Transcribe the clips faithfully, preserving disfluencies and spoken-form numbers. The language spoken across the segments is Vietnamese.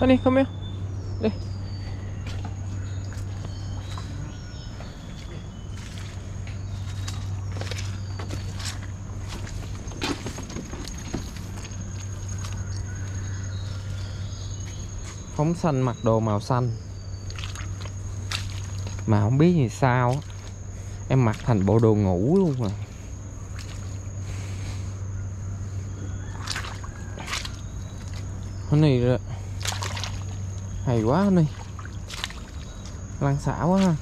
Con đi, không biết. Đi. Phóng Sinh mặc đồ màu xanh mà không biết vì sao em mặc thành bộ đồ ngủ luôn à. Cái này rồi. Hay quá này, lăn xả quá ha.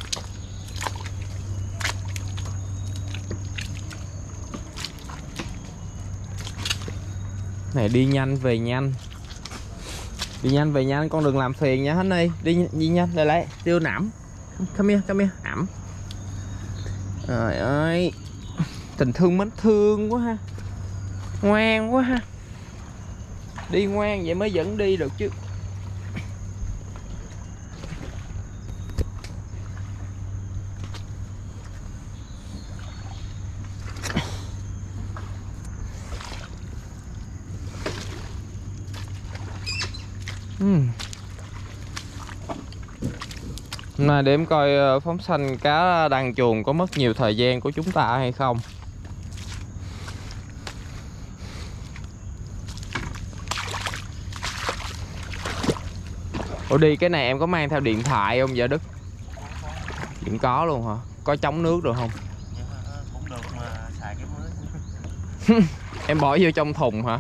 Này đi nhanh về nhanh, đi nhanh về nhanh, con đừng làm phiền nha Hân ơi. Đi đi nhanh lại lại, tiêu nảm. Come here, come here, ẩm. Trời ơi, tình thương mến thương quá ha, ngoan quá ha. Đi ngoan vậy mới dẫn đi được chứ. Uhm. Hôm nay để em coi Phóng Sinh cá đăng chuồng có mất nhiều thời gian của chúng ta hay không. Ủa đi cái này em có mang theo điện thoại không vợ Đức? Cũng có luôn hả? Có chống nước được không? Cũng được mà, xài cái mới. Em bỏ vô trong thùng hả?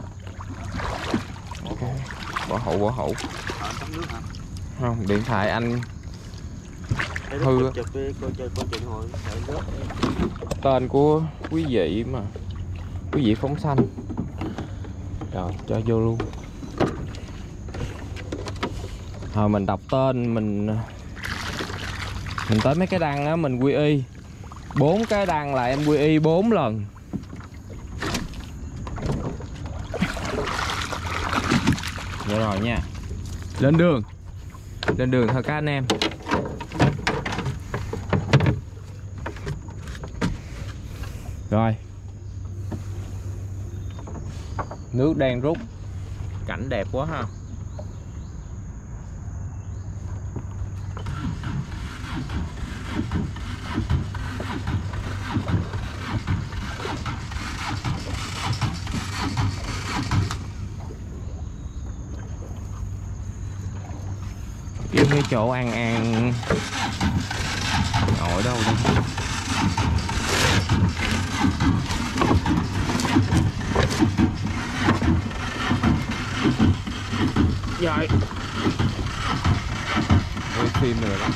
Bỏ hậu, bỏ hậu. Không, điện thoại anh hư. Tên của quý vị mà, quý vị Phóng Sinh. Rồi, cho vô luôn. Hồi mình đọc tên mình mình tới mấy cái đăng á mình quy y bốn cái đăng là em quy y bốn lần. Vậy rồi nha, lên đường, lên đường thôi các anh em. Rồi, nước đang rút, cảnh đẹp quá ha. Kiếm cái chỗ ăn ăn ngồi đâu đây. Rồi phim rồi đó.